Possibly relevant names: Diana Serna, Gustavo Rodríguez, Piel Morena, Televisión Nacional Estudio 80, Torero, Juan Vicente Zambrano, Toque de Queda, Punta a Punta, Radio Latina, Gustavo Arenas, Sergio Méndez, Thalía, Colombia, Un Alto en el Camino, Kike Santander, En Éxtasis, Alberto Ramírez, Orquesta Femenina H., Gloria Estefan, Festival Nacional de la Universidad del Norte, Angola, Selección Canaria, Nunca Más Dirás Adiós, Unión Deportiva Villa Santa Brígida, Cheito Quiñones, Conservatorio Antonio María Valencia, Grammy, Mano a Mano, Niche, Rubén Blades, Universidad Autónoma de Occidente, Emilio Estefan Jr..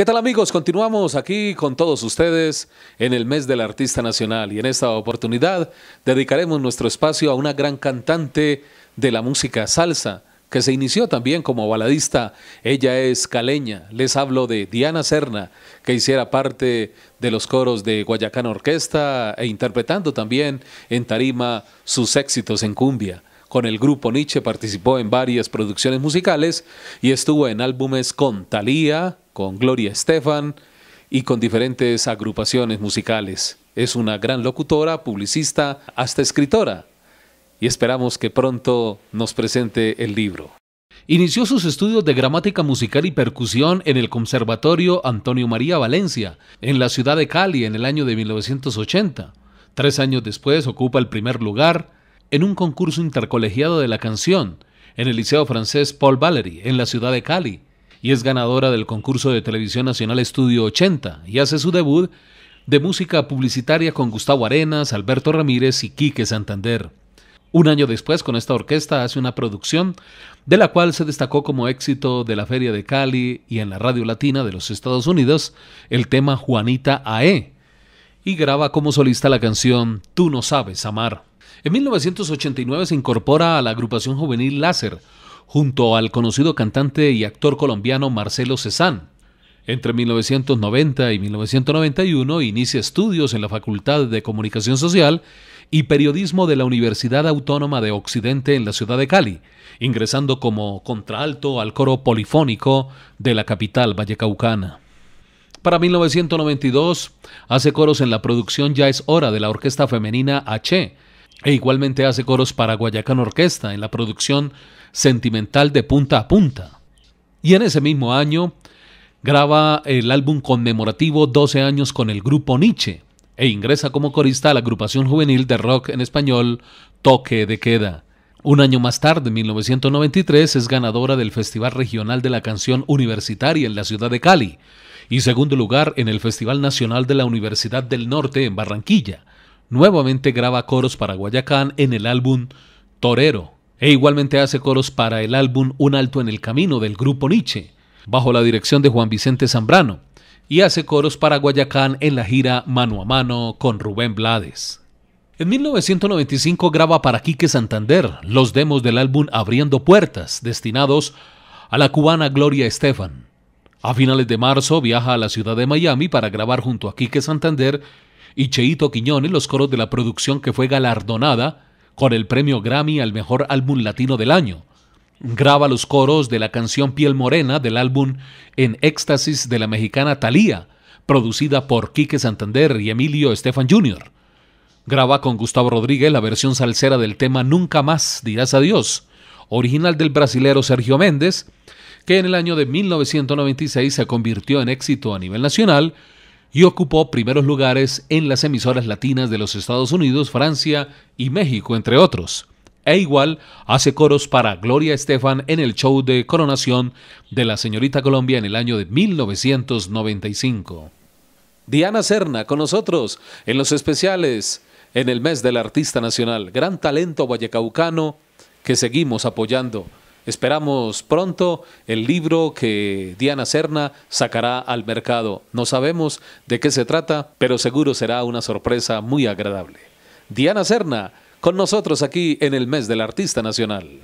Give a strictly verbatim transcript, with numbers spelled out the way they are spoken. ¿Qué tal, amigos? Continuamos aquí con todos ustedes en el mes del Artista Nacional, y en esta oportunidad dedicaremos nuestro espacio a una gran cantante de la música salsa que se inició también como baladista. Ella es caleña. Les hablo de Diana Serna, que hiciera parte de los coros de Guayacán Orquesta e interpretando también en tarima sus éxitos en cumbia. Con el grupo Niche participó en varias producciones musicales y estuvo en álbumes con Thalía, con Gloria Estefan y con diferentes agrupaciones musicales. Es una gran locutora, publicista, hasta escritora, y esperamos que pronto nos presente el libro. Inició sus estudios de gramática musical y percusión en el Conservatorio Antonio María Valencia, en la ciudad de Cali, en el año de mil novecientos ochenta. Tres años después ocupa el primer lugar en un concurso intercolegiado de la canción, en el Liceo Francés Paul Valery, en la ciudad de Cali, y es ganadora del concurso de Televisión Nacional Estudio ochenta, y hace su debut de música publicitaria con Gustavo Arenas, Alberto Ramírez y Kike Santander. Un año después, con esta orquesta, hace una producción de la cual se destacó como éxito de la Feria de Cali y en la Radio Latina de los Estados Unidos, el tema Juanita A E, y graba como solista la canción Tú no sabes amar. En mil novecientos ochenta y nueve se incorpora a la agrupación juvenil Láser, junto al conocido cantante y actor colombiano Marcelo Cezán. Entre mil novecientos noventa y mil novecientos noventa y uno inicia estudios en la Facultad de Comunicación Social y Periodismo de la Universidad Autónoma de Occidente en la ciudad de Cali, ingresando como contralto al coro polifónico de la capital vallecaucana. Para mil novecientos noventa y dos hace coros en la producción Ya es hora de la Orquesta Femenina H., e igualmente hace coros para Guayacán Orquesta en la producción sentimental de Punta a Punta. Y en ese mismo año graba el álbum conmemorativo doce años con el grupo Niche e ingresa como corista a la agrupación juvenil de rock en español Toque de Queda. Un año más tarde, en mil novecientos noventa y tres, es ganadora del Festival Regional de la Canción Universitaria en la ciudad de Cali y segundo lugar en el Festival Nacional de la Universidad del Norte en Barranquilla. Nuevamente graba coros para Guayacán en el álbum Torero, e igualmente hace coros para el álbum Un Alto en el Camino del grupo Niche, bajo la dirección de Juan Vicente Zambrano, y hace coros para Guayacán en la gira Mano a Mano con Rubén Blades. En mil novecientos noventa y cinco graba para Kike Santander los demos del álbum Abriendo Puertas, destinados a la cubana Gloria Estefan. A finales de marzo viaja a la ciudad de Miami para grabar junto a Kike Santander y Cheito Quiñones los coros de la producción que fue galardonada con el premio Grammy al mejor álbum latino del año. Graba los coros de la canción Piel Morena del álbum En Éxtasis de la mexicana Thalía, producida por Kike Santander y Emilio Estefan junior Graba con Gustavo Rodríguez la versión salsera del tema Nunca Más Dirás Adiós, original del brasilero Sergio Méndez, que en el año de mil novecientos noventa y seis se convirtió en éxito a nivel nacional y ocupó primeros lugares en las emisoras latinas de los Estados Unidos, Francia y México, entre otros. E igual hace coros para Gloria Estefan en el show de coronación de la señorita Colombia en el año de mil novecientos noventa y cinco. Diana Serna con nosotros en los especiales en el mes del Artista Nacional. Gran talento vallecaucano que seguimos apoyando. Esperamos pronto el libro que Diana Serna sacará al mercado. No sabemos de qué se trata, pero seguro será una sorpresa muy agradable. Diana Serna, con nosotros aquí en el mes del Artista Nacional.